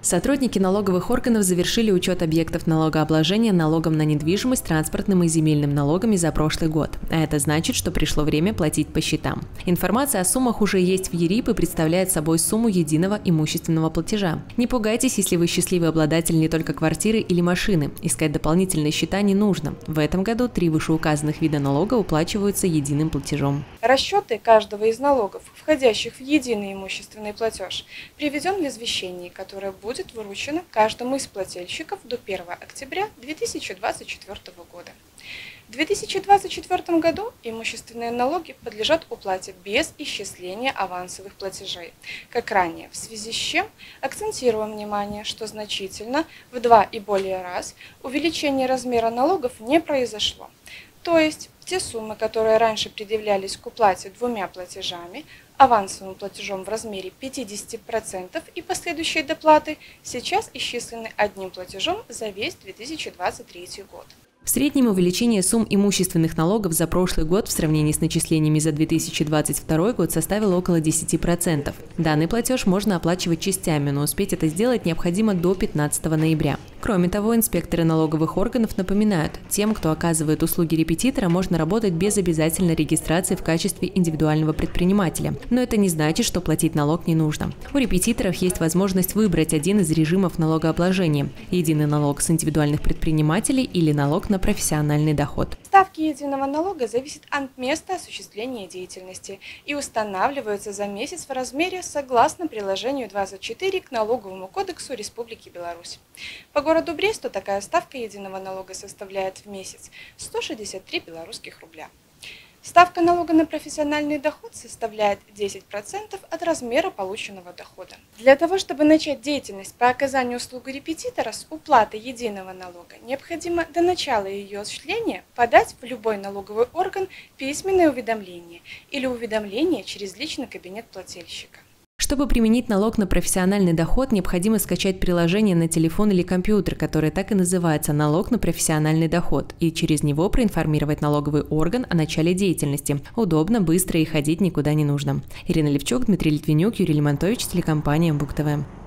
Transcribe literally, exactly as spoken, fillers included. Сотрудники налоговых органов завершили учет объектов налогообложения налогом на недвижимость, транспортным и земельным налогами за прошлый год. А это значит, что пришло время платить по счетам. Информация о суммах уже есть в ЕРИП и представляет собой сумму единого имущественного платежа. Не пугайтесь, если вы счастливый обладатель не только квартиры или машины. Искать дополнительные счета не нужно. В этом году три вышеуказанных вида налога уплачиваются единым платежом. Расчеты каждого из налогов, входящих в единый имущественный платеж, приведен в извещении, которое будет будет выручено каждому из плательщиков до первого октября две тысячи двадцать четвёртого года. В две тысячи двадцать четвёртом году имущественные налоги подлежат уплате без исчисления авансовых платежей, как ранее, в связи с чем акцентируем внимание, что значительно в два и более раз увеличение размера налогов не произошло. То есть те суммы, которые раньше предъявлялись к уплате двумя платежами, авансовым платежом в размере пятидесяти процентов и последующей доплаты, сейчас исчислены одним платежом за весь две тысячи двадцать третий год. В среднем увеличение сумм имущественных налогов за прошлый год в сравнении с начислениями за две тысячи двадцать второй год составило около десяти процентов. Данный платеж можно оплачивать частями, но успеть это сделать необходимо до пятнадцатого ноября. Кроме того, инспекторы налоговых органов напоминают, тем, кто оказывает услуги репетитора, можно работать без обязательной регистрации в качестве индивидуального предпринимателя. Но это не значит, что платить налог не нужно. У репетиторов есть возможность выбрать один из режимов налогообложения – единый налог с индивидуальных предпринимателей или налог на профессиональный доход. Ставки единого налога зависят от места осуществления деятельности и устанавливаются за месяц в размере согласно приложению двадцать четыре к Налоговому кодексу Республики Беларусь. По городу Бресту такая ставка единого налога составляет в месяц сто шестьдесят три белорусских рубля. Ставка налога на профессиональный доход составляет десять процентов от размера полученного дохода. Для того, чтобы начать деятельность по оказанию услуги репетитора с уплаты единого налога, необходимо до начала ее осуществления подать в любой налоговый орган письменное уведомление или уведомление через личный кабинет плательщика. Чтобы применить налог на профессиональный доход, необходимо скачать приложение на телефон или компьютер, которое так и называется «Налог на профессиональный доход», и через него проинформировать налоговый орган о начале деятельности. Удобно, быстро и ходить никуда не нужно. Ирина Левчук, Дмитрий Литвинюк, Юрий Лимонтович, телекомпания Буг-ТВ.